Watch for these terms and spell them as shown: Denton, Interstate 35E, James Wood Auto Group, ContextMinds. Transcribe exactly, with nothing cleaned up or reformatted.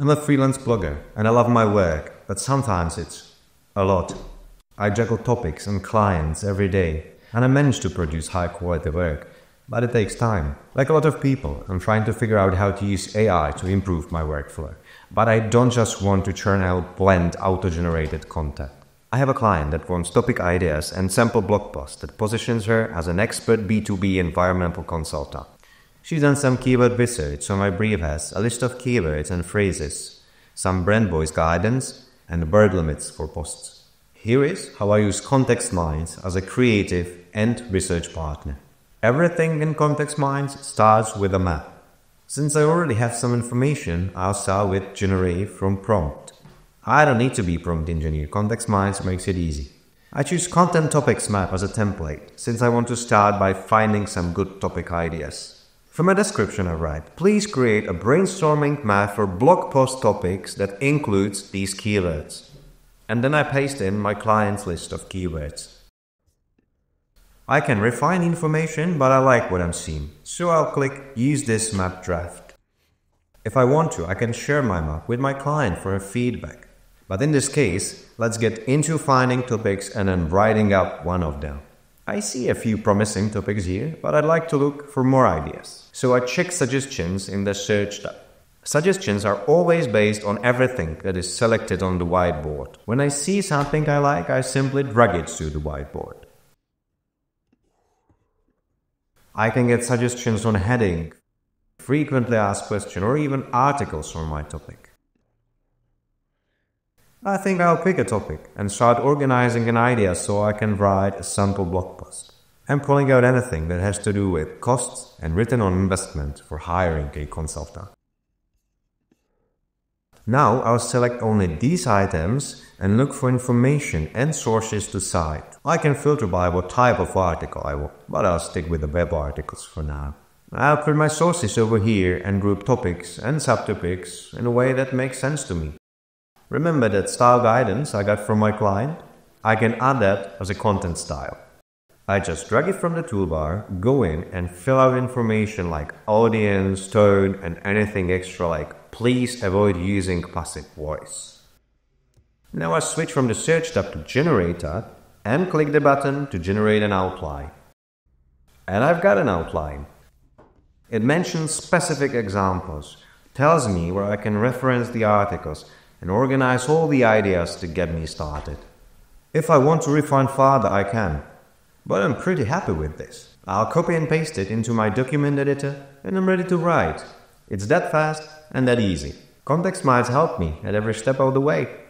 I'm a freelance blogger and I love my work, but sometimes it's a lot. I juggle topics and clients every day and I manage to produce high quality work, but it takes time. Like a lot of people, I'm trying to figure out how to use A I to improve my workflow, but I don't just want to churn out bland auto-generated content. I have a client that wants topic ideas and sample blog posts that positions her as an expert B two B environmental consultant. She's done some keyword research, so my brief has a list of keywords and phrases, some BrandBoys guidance, and word limits for posts. Here is how I use ContextMinds as a creative and research partner. Everything in ContextMinds starts with a map. Since I already have some information, I'll start with generate from prompt. I don't need to be prompt engineer, ContextMinds makes it easy. I choose content topics map as a template, since I want to start by finding some good topic ideas. From a description I write, please create a brainstorming map for blog post topics that includes these keywords. And then I paste in my client's list of keywords. I can refine information, but I like what I'm seeing, so I'll click Use this map draft. If I want to, I can share my map with my client for a feedback. But in this case, let's get into finding topics and then writing up one of them. I see a few promising topics here, but I'd like to look for more ideas. So I check suggestions in the search tab. Suggestions are always based on everything that is selected on the whiteboard. When I see something I like, I simply drag it to the whiteboard. I can get suggestions on heading, frequently asked question, or even articles on my topic. I think I'll pick a topic and start organizing an idea so I can write a sample blog post. I'm pulling out anything that has to do with costs and return on investment for hiring a consultant. Now I'll select only these items and look for information and sources to cite. I can filter by what type of article I want, but I'll stick with the web articles for now. I'll put my sources over here and group topics and subtopics in a way that makes sense to me. Remember that style guidance I got from my client? I can add that as a content style. I just drag it from the toolbar, go in and fill out information like audience, tone, and anything extra like please avoid using passive voice. Now I switch from the search tab to generate tab and click the button to generate an outline. And I've got an outline. It mentions specific examples, tells me where I can reference the articles, and organize all the ideas to get me started. If I want to refine further, I can, but I'm pretty happy with this. I'll copy and paste it into my document editor and I'm ready to write. It's that fast and that easy. ContextMinds helped me at every step of the way.